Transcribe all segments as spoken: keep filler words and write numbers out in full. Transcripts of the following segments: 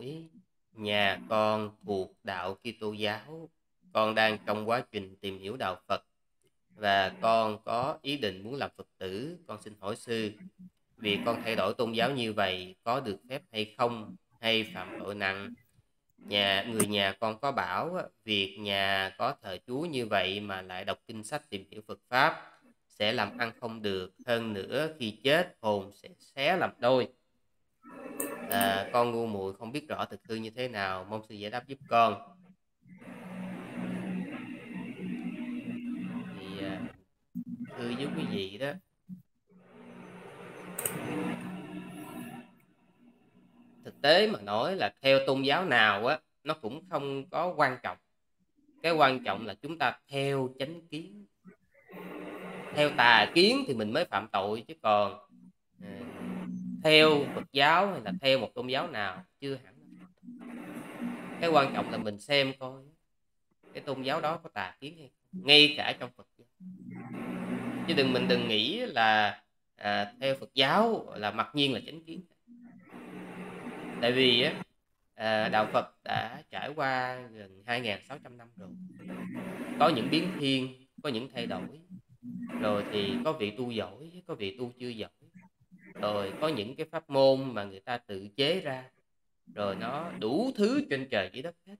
lỗi. Nhà con thuộc đạo Kitô giáo, con đang trong quá trình tìm hiểu đạo Phật và con có ý định muốn làm Phật tử. Con xin hỏi sư, vì con thay đổi tôn giáo như vậy có được phép hay không, hay phạm tội nặng? Nhà người nhà con có bảo việc nhà có thờ chú như vậy mà lại đọc kinh sách tìm hiểu Phật pháp sẽ làm ăn không được, hơn nữa khi chết hồn sẽ xé làm đôi. À, con ngu muội không biết rõ thực hư như thế nào, mong sư giải đáp giúp con. Thì à, thưa với quý vị đó, thực tế mà nói là theo tôn giáo nào á, nó cũng không có quan trọng. Cái quan trọng là chúng ta theo chánh kiến. Theo tà kiến thì mình mới phạm tội, chứ còn à, theo Phật giáo hay là theo một tôn giáo nào chưa hẳn. Cái quan trọng là mình xem coi cái tôn giáo đó có tà kiến hay không, ngay cả trong Phật giáo. Chứ đừng mình đừng nghĩ là à, theo Phật giáo là mặc nhiên là chánh kiến. Tại vì à, đạo Phật đã trải qua gần hai nghìn sáu trăm năm rồi, có những biến thiên, có những thay đổi. Rồi thì có vị tu giỏi, có vị tu chưa giỏi. Rồi có những cái pháp môn mà người ta tự chế ra. Rồi nó đủ thứ trên trời dưới đất hết.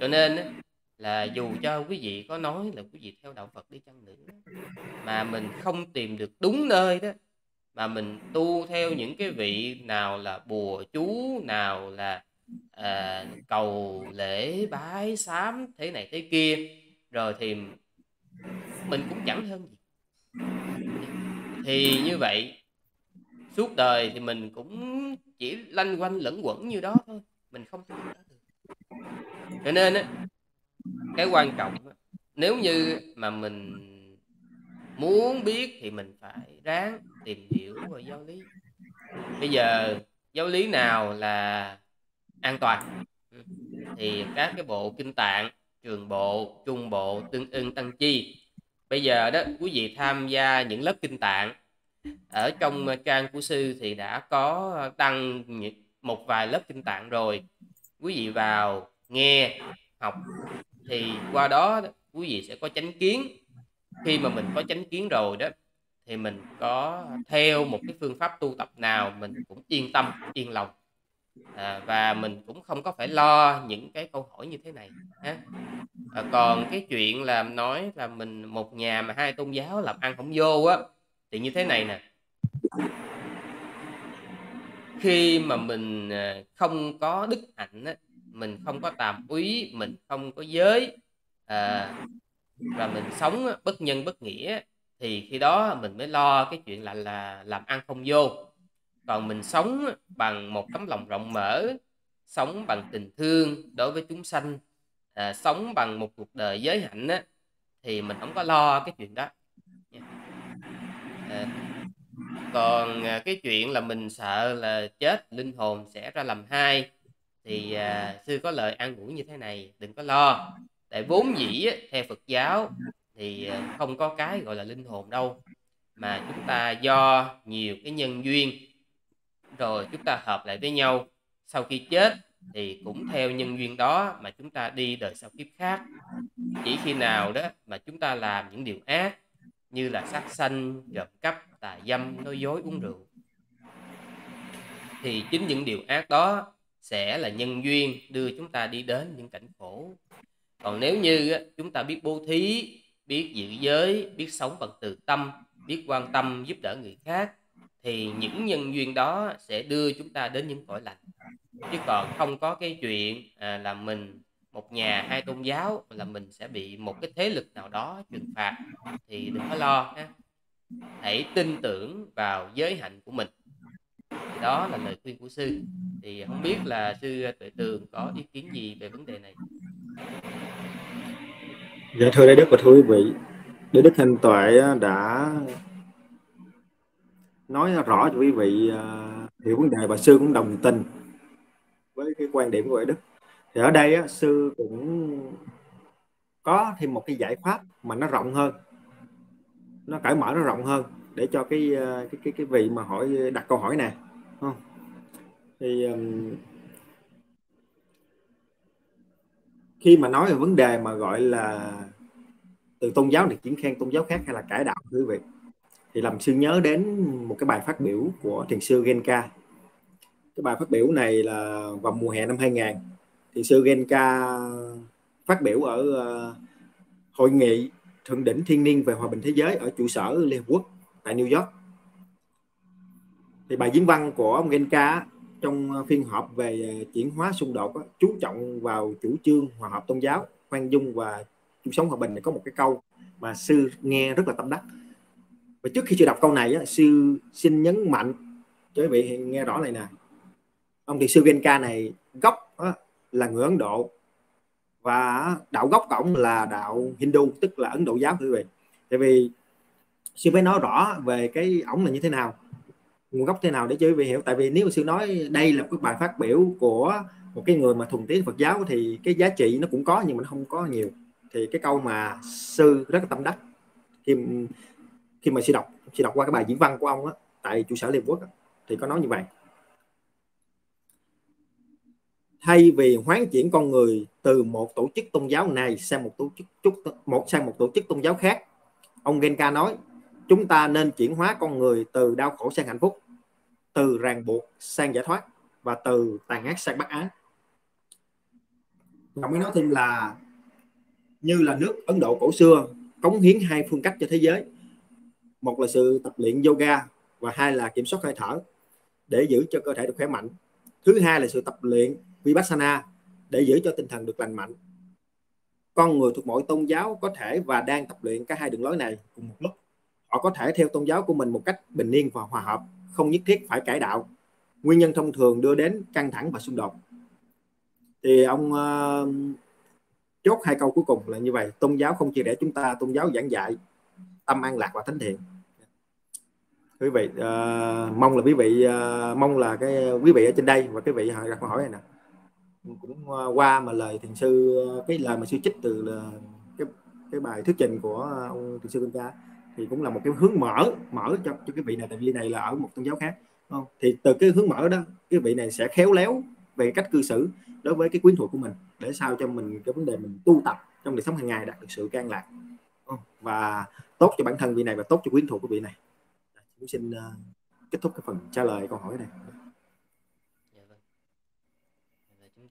Cho nên là dù cho quý vị có nói là quý vị theo đạo Phật đi chăng nữa, mà mình không tìm được đúng nơi đó, mà mình tu theo những cái vị nào là bùa chú, nào là à, cầu lễ bái sám thế này thế kia, rồi thì mình cũng chẳng hơn gì. Thì như vậy suốt đời thì mình cũng chỉ lanh quanh lẫn quẩn như đó thôi, mình không tin đó được. Cho nên á, cái quan trọng nếu như mà mình muốn biết thì mình phải ráng tìm hiểu về giáo lý. Bây giờ giáo lý nào là an toàn thì các cái bộ Kinh Tạng, Trường Bộ, Trung Bộ, Tương Ưng, Tăng Chi. Bây giờ đó quý vị tham gia những lớp Kinh Tạng, ở trong trang của sư thì đã có đăng một vài lớp Kinh Tạng rồi. Quý vị vào nghe học thì qua đó quý vị sẽ có chánh kiến. Khi mà mình có chánh kiến rồi đó thì mình có theo một cái phương pháp tu tập nào mình cũng yên tâm, yên lòng. À, và mình cũng không có phải lo những cái câu hỏi như thế này ha. À, còn cái chuyện là nói là mình một nhà mà hai tôn giáo làm ăn không vô á, thì như thế này nè, khi mà mình không có đức hạnh á, mình không có tàm úy, mình không có giới à, và mình sống bất nhân bất nghĩa, thì khi đó mình mới lo cái chuyện là, là làm ăn không vô. Còn mình sống bằng một tấm lòng rộng mở, sống bằng tình thương đối với chúng sanh, à, sống bằng một cuộc đời giới hạnh á, thì mình không có lo cái chuyện đó. À, còn cái chuyện là mình sợ là chết linh hồn sẽ ra làm hai, thì à, sư có lời an ủi như thế này: đừng có lo. Tại vốn dĩ theo Phật giáo thì không có cái gọi là linh hồn đâu, mà chúng ta do nhiều cái nhân duyên rồi chúng ta hợp lại với nhau. Sau khi chết thì cũng theo nhân duyên đó mà chúng ta đi đời sau kiếp khác. Chỉ khi nào đó mà chúng ta làm những điều ác như là sát sanh, trộm cắp, tà dâm, nói dối, uống rượu, thì chính những điều ác đó sẽ là nhân duyên đưa chúng ta đi đến những cảnh khổ. Còn nếu như chúng ta biết bố thí, biết giữ giới, biết sống bằng từ tâm, biết quan tâm giúp đỡ người khác, thì những nhân duyên đó sẽ đưa chúng ta đến những cõi lành. Chứ còn không có cái chuyện à, là mình một nhà hai tôn giáo là mình sẽ bị một cái thế lực nào đó trừng phạt, thì đừng có lo ha. Hãy tin tưởng vào giới hạnh của mình. Thì đó là lời khuyên của sư. Thì không biết là sư Tuệ Tường có ý kiến gì về vấn đề này? Dạ thưa Đại Đức và thưa quý vị, Đại Đức Thanh Tuệ đã nói rõ cho quý vị hiểu vấn đề và sư cũng đồng tình với cái quan điểm của Đại Đức. Thì ở đây sư cũng có thêm một cái giải pháp mà nó rộng hơn, nó cởi mở, nó rộng hơn để cho cái cái cái, cái vị mà hỏi đặt câu hỏi này. Thì khi mà nói về vấn đề mà gọi là từ tôn giáo này chuyển sang tôn giáo khác hay là cải đạo, quý vị, thì làm sư nhớ đến một cái bài phát biểu của thiền sư Goenka. Cái bài phát biểu này là vào mùa hè năm hai nghìn, thiền sư Goenka phát biểu ở hội nghị thượng đỉnh thiên niên về hòa bình thế giới ở trụ sở Liên Hợp Quốc tại New York. Thì bài diễn văn của ông Goenka trong phiên họp về chuyển hóa xung đột chú trọng vào chủ trương hòa hợp tôn giáo, khoan dung và chung sống hòa bình. Có một cái câu mà sư nghe rất là tâm đắc. Và trước khi sư đọc câu này, sư xin nhấn mạnh cho quý vị nghe rõ này nè. Ông thiền sư Goenka này gốc là người Ấn Độ và đạo gốc cổng là đạo Hindu, tức là Ấn Độ giáo, quý vị. Tại vì sư phải nói rõ về cái ổng là như thế nào, nguồn gốc thế nào để cho quý vị hiểu. Tại vì nếu mà sư nói đây là cái bài phát biểu của một cái người mà thuần tiếng Phật giáo thì cái giá trị nó cũng có nhưng mà nó không có nhiều. Thì cái câu mà sư rất là tâm đắc khi, khi mà sư đọc sư đọc qua cái bài diễn văn của ông á, tại trụ sở Liên Hợp Quốc á, thì có nói như vậy: thay vì hoán chuyển con người từ một tổ chức tôn giáo này sang một tổ chức một sang một tổ chức tôn giáo khác, ông Goenka nói chúng ta nên chuyển hóa con người từ đau khổ sang hạnh phúc, từ ràng buộc sang giải thoát và từ tàn ác sang bác ái. Ông mới nói thêm là như là nước Ấn Độ cổ xưa cống hiến hai phương cách cho thế giới, một là sự tập luyện yoga và hai là kiểm soát hơi thở để giữ cho cơ thể được khỏe mạnh. Thứ hai là sự tập luyện Vipassana để giữ cho tinh thần được lành mạnh. Con người thuộc mọi tôn giáo có thể và đang tập luyện cả hai đường lối này cùng một lúc. Họ có thể theo tôn giáo của mình một cách bình yên và hòa hợp, không nhất thiết phải cải đạo. Nguyên nhân thông thường đưa đến căng thẳng và xung đột. Thì ông uh, chốt hai câu cuối cùng là như vậy: tôn giáo không chia rẽ chúng ta, tôn giáo giảng dạy tâm an lạc và thánh thiện. Quý vị uh, mong là quý vị uh, mong là cái quý vị ở trên đây và quý vị hỏi đặt câu hỏi này nè, cũng qua mà lời thiền sư, cái lời mà sư trích từ cái, cái bài thuyết trình của ông thiền sư Goenka thì cũng là một cái hướng mở mở cho cho cái vị này, tại vì này là ở một tôn giáo khác, đúng không? Thì từ cái hướng mở đó, cái vị này sẽ khéo léo về cách cư xử đối với cái quyến thuộc của mình để sao cho mình cái vấn đề mình tu tập trong đời sống hàng ngày đạt được sự an lạc và tốt cho bản thân vị này và tốt cho quyến thuộc của vị này. Chúng xin kết thúc cái phần trả lời câu hỏi này. Chúng